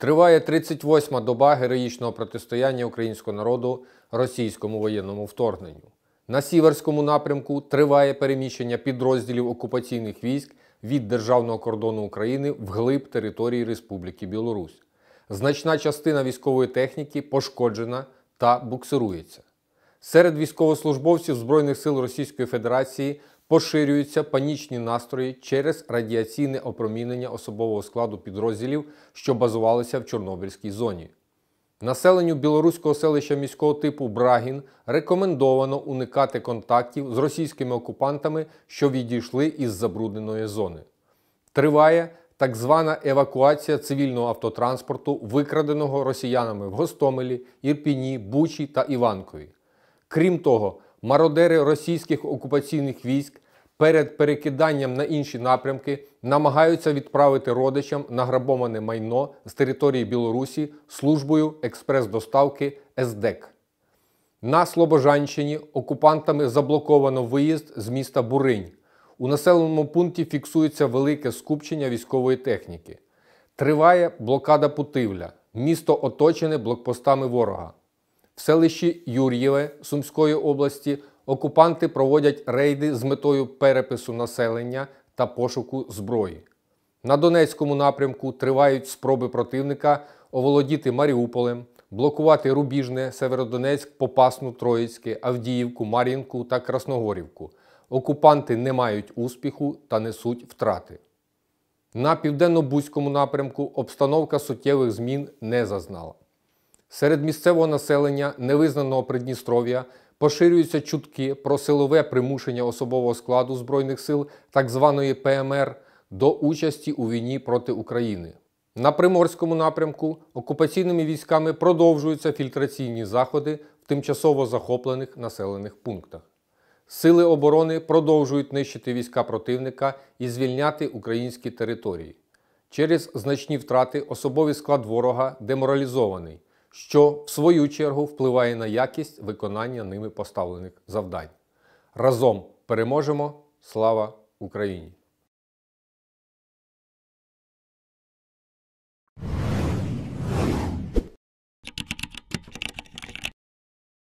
Триває 38-ма доба героїчного протистояння українського народу російському воєнному вторгненню. На Сіверському напрямку триває переміщення підрозділів окупаційних військ від державного кордону України вглиб території Республіки Білорусь. Значна частина військової техніки пошкоджена та буксирується. Серед військовослужбовців Збройних сил Російської Федерації поширюються панічні настрої через радіаційне опромінення особового складу підрозділів, що базувалися в Чорнобильській зоні. Населенню білоруського селища міського типу Брагін рекомендовано уникати контактів з російськими окупантами, що відійшли із забрудненої зони. Триває так звана евакуація цивільного автотранспорту, викраденого росіянами в Гостомелі, Ірпіні, Бучі та Іванкові. Крім того, мародери російських окупаційних військ перед перекиданням на інші напрямки намагаються відправити родичам награбоване майно з території Білорусі службою експрес-доставки СДЕК. На Слобожанщині окупантами заблоковано виїзд з міста Буринь. У населеному пункті фіксується велике скупчення військової техніки. Триває блокада Путивля. Місто оточене блокпостами ворога. В селищі Юр'єве Сумської області окупанти проводять рейди з метою перепису населення та пошуку зброї. На Донецькому напрямку тривають спроби противника оволодіти Маріуполем, блокувати Рубіжне, Северодонецьк, Попасну, Троїцьке, Авдіївку, Мар'їнку та Красногорівку. Окупанти не мають успіху та несуть втрати. На Південнобузькому напрямку обстановка суттєвих змін не зазнала. Серед місцевого населення невизнаного Придністров'я поширюються чутки про силове примушення особового складу Збройних сил так званої ПМР до участі у війні проти України. На Приморському напрямку окупаційними військами продовжуються фільтраційні заходи в тимчасово захоплених населених пунктах. Сили оборони продовжують нищити війська противника і звільняти українські території. Через значні втрати особовий склад ворога деморалізований, що, в свою чергу, впливає на якість виконання ними поставлених завдань. Разом переможемо! Слава Україні!